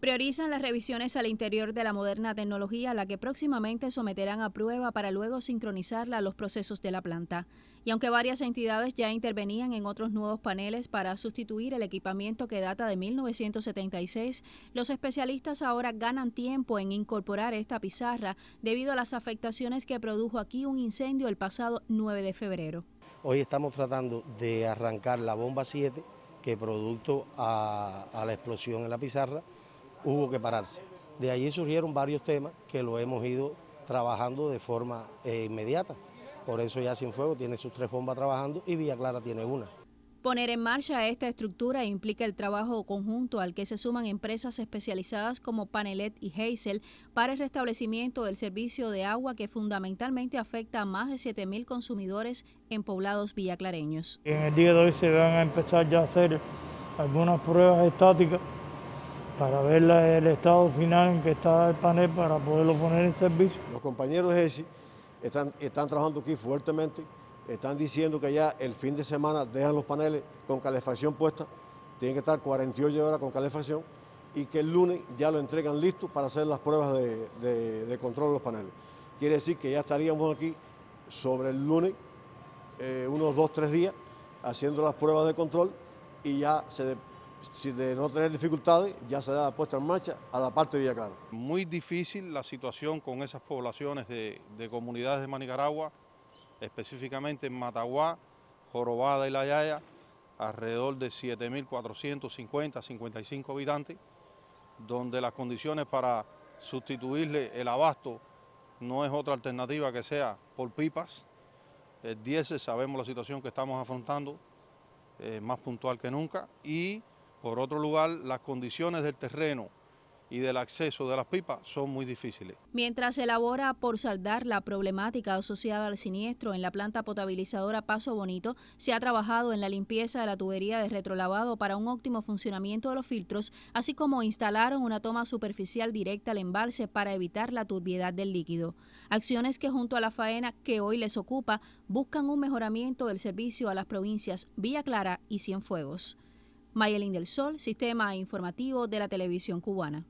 priorizan las revisiones al interior de la moderna tecnología, la que próximamente someterán a prueba para luego sincronizarla a los procesos de la planta. Y aunque varias entidades ya intervenían en otros nuevos paneles para sustituir el equipamiento que data de 1976, los especialistas ahora ganan tiempo en incorporar esta pizarra debido a las afectaciones que produjo aquí un incendio el pasado 9 de febrero. Hoy estamos tratando de arrancar la bomba 7 que producto a la explosión en la pizarra hubo que pararse. De allí surgieron varios temas que lo hemos ido trabajando de forma inmediata. Por eso ya Cienfuegos tiene sus 3 bombas trabajando y Villa Clara tiene 1. Poner en marcha esta estructura implica el trabajo conjunto al que se suman empresas especializadas como Panelet y Geisel para el restablecimiento del servicio de agua que fundamentalmente afecta a más de 7.000 consumidores en poblados villaclareños. En el día de hoy se van a empezar ya a hacer algunas pruebas estáticas para ver el estado final en que está el panel para poderlo poner en servicio. Los compañeros de ESI están trabajando aquí fuertemente, están diciendo que ya el fin de semana dejan los paneles con calefacción puesta, tienen que estar 48 horas con calefacción y que el lunes ya lo entregan listo para hacer las pruebas de control de los paneles. Quiere decir que ya estaríamos aquí sobre el lunes, unos 2 o 3 días, haciendo las pruebas de control y ya si de no tener dificultades, ya se da la puesta en marcha a la parte de Villa Clara. Muy difícil la situación con esas poblaciones de comunidades de Manicaragua, específicamente en Mataguá, Jorobada y La Yaya, alrededor de 7.450, 55 habitantes, donde las condiciones para sustituirle el abasto no es otra alternativa que sea por pipas. El 10 sabemos la situación que estamos afrontando, más puntual que nunca, y por otro lugar, las condiciones del terreno y del acceso de las pipas son muy difíciles. Mientras se elabora por saldar la problemática asociada al siniestro en la planta potabilizadora Paso Bonito, se ha trabajado en la limpieza de la tubería de retrolavado para un óptimo funcionamiento de los filtros, así como instalaron una toma superficial directa al embalse para evitar la turbiedad del líquido. Acciones que junto a la faena que hoy les ocupa, buscan un mejoramiento del servicio a las provincias Villa Clara y Cienfuegos. Mayelín del Sol, Sistema Informativo de la Televisión Cubana.